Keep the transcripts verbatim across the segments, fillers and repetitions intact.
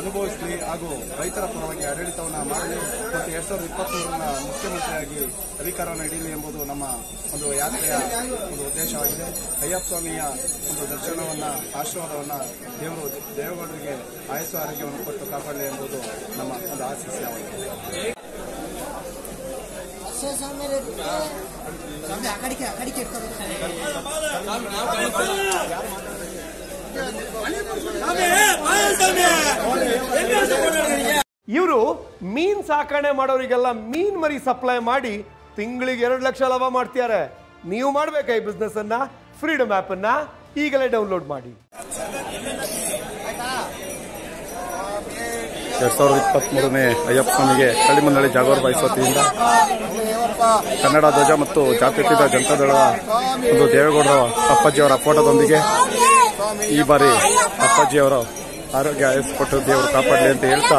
ಅನುಭವಿಸಲಿ ಹಾಗೂ ರೈತರ ಪರವಾಗಿ ಆಡಳಿತವನ್ನು ಮಾಡಲಿ ಮತ್ತು ಎರಡು ಸಾವಿರದ ಇಪ್ಪತ್ತ್ಮೂರರ ಮುಖ್ಯಮಂತ್ರಿಯಾಗಿ ಅಧಿಕಾರವನ್ನು ಹಿಡೀಲಿ ಎಂಬುದು ನಮ್ಮ ಒಂದು ಯಾತ್ರೆಯ ಒಂದು ಉದ್ದೇಶವಾಗಿದೆ. ಅಯ್ಯಪ್ಪ ಸ್ವಾಮಿಯ ಒಂದು ದರ್ಶನವನ್ನು ಆಶೀರ್ವಾದವನ್ನು ದೇವರು ದೇವಗಳಿಗೆ ಆಯಸ್ಸು ಆರೋಗ್ಯವನ್ನು ಕೊಟ್ಟು ಕಾಪಾಡಲಿ ಎಂಬುದು ನಮ್ಮ ಒಂದು ಆಶೀಸ್ಯವಾಗಿದೆ. ಇವರು ಮೀನ್ ಸಾಕಣೆ ಮಾಡೋರಿಗೆಲ್ಲ ಮೀನ್ ಮರಿ ಸಪ್ಲೈ ಮಾಡಿ ತಿಂಗಳಿಗೆ ಎರಡು ಲಕ್ಷ ಲಾಭ ಮಾಡ್ತಾರೆ. ನೀವು ಮಾಡಬೇಕಾ ಈ ಬಿಸ್ನೆಸ್ ಅನ್ನ? ಫ್ರೀಡಮ್ ಆಪ್ ಅನ್ನ ಈಗಲೇ ಡೌನ್ಲೋಡ್ ಮಾಡಿ. ಎರಡ್ ಸಾವಿರದ ಇಪ್ಪತ್ತ್ ಮೂರನೇ ಅಯ್ಯಪ್ಪ ಸ್ವಾಮಿಗೆ ಕಳ್ಳಿಮನಹಳ್ಳಿ ಜಾಗವರ್ ವಹಿಸುತ್ತಿಯಿಂದ ಕನ್ನಡ ಧ್ವಜ ಮತ್ತು ಜಾತ್ಯತೀತ ಜನತಾದಳ ಒಂದು ದೇವೇಗೌಡರ ಅಪ್ಪಾಜಿಯವರ ಫೋಟೋದೊಂದಿಗೆ ಈ ಬಾರಿ ಅಪ್ಪಾಜಿಯವರು ಆರೋಗ್ಯ ಆಯಸ್ಕೊಟ್ಟು ದೇವರು ಕಾಪಾಡಲಿ ಅಂತ ಹೇಳ್ತಾ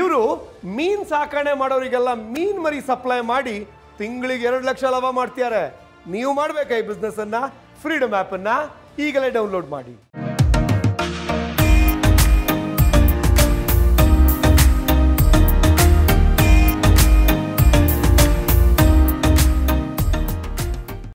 ಇವರು ಮೀನ್ ಸಾಕಣೆ ಮಾಡೋರಿಗೆಲ್ಲ ಮೀನ್ ಮರಿ ಸಪ್ಲೈ ಮಾಡಿ ತಿಂಗಳಿಗೆ ಎರಡು ಲಕ್ಷ ಲಾಭ ಮಾಡ್ತಾರೆ. ನೀವು ಮಾಡಬೇಕಾ ಈ ಬಿಸ್ನೆಸ್ ಅನ್ನ? ಫ್ರೀಡಮ್ ಆಪ್ ಅನ್ನ ಈಗಲೇ ಡೌನ್ಲೋಡ್ ಮಾಡಿ.